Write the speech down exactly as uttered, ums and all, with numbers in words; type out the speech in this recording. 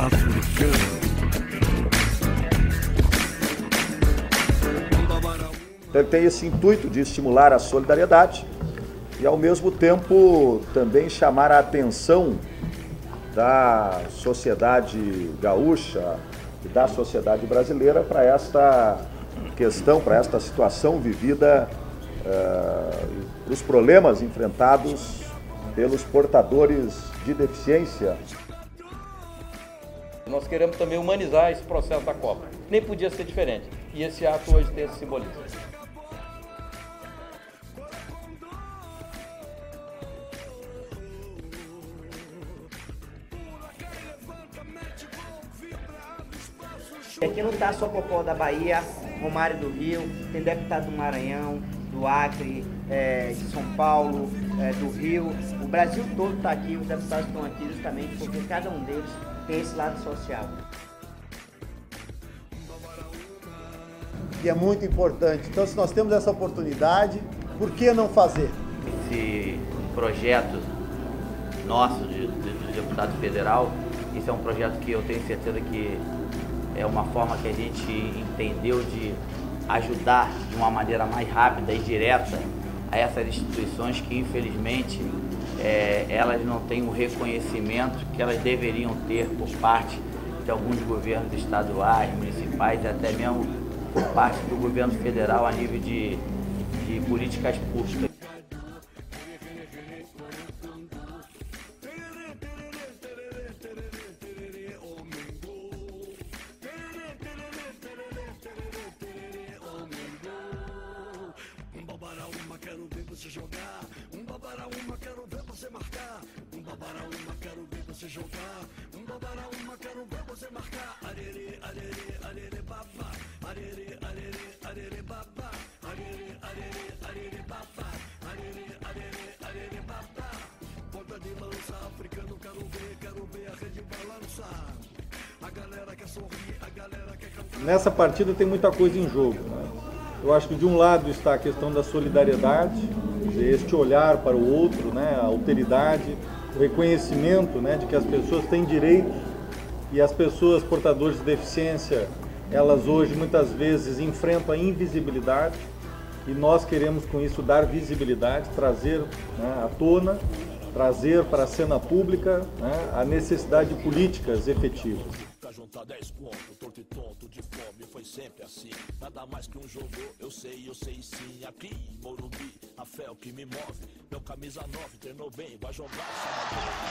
africano. Então ele tem esse intuito de estimular a solidariedade e ao mesmo tempo também chamar a atenção da sociedade gaúcha e da sociedade brasileira para esta questão, para esta situação vivida, uh, para os problemas enfrentados pelos portadores de deficiência. Nós queremos também humanizar esse processo da Copa. Nem podia ser diferente. E esse ato hoje tem esse simbolismo. Aqui não está só Popó da Bahia, Romário do Rio, tem deputado do Maranhão, do Acre, é, de São Paulo, é, do Rio. O Brasil todo está aqui, os deputados estão aqui justamente porque cada um deles tem esse lado social. E é muito importante. Então, se nós temos essa oportunidade, por que não fazer? Esse projeto nosso, de, de, de deputado federal, isso é um projeto que eu tenho certeza que é uma forma que a gente entendeu de ajudar de uma maneira mais rápida e direta a essas instituições que, infelizmente, é, elas não têm o reconhecimento que elas deveriam ter por parte de alguns governos estaduais, municipais e até mesmo por parte do governo federal a nível de, de políticas públicas. Quero ver você jogar, um babara uma, quero ver você marcar, um babara uma, quero ver você jogar, um babara uma, quero ver você marcar. Arerê, arerê, arerê babá, arerê, arerê, arerê babá, arerê, arerê, arerê babá, arerê, arerê, arerê babá. Volta de lança, africano, quero ver, quero ver a rede balançar. A galera quer sorrir, a galera quer cantar. Nessa partida tem muita coisa em jogo, né? Eu acho que de um lado está a questão da solidariedade, este olhar para o outro, né, a alteridade, o reconhecimento, né, de que as pessoas têm direitos e as pessoas portadoras de deficiência, elas hoje muitas vezes enfrentam a invisibilidade e nós queremos com isso dar visibilidade, trazer, né, à tona, trazer para a cena pública, né, a necessidade de políticas efetivas. Juntar dez pontos, torto e tonto, de fome, foi sempre assim. Nada mais que um jogo, eu sei, eu sei sim. Aqui em Morumbi, a fé é o que me move. Meu camisa nove, treinou bem, vai jogar.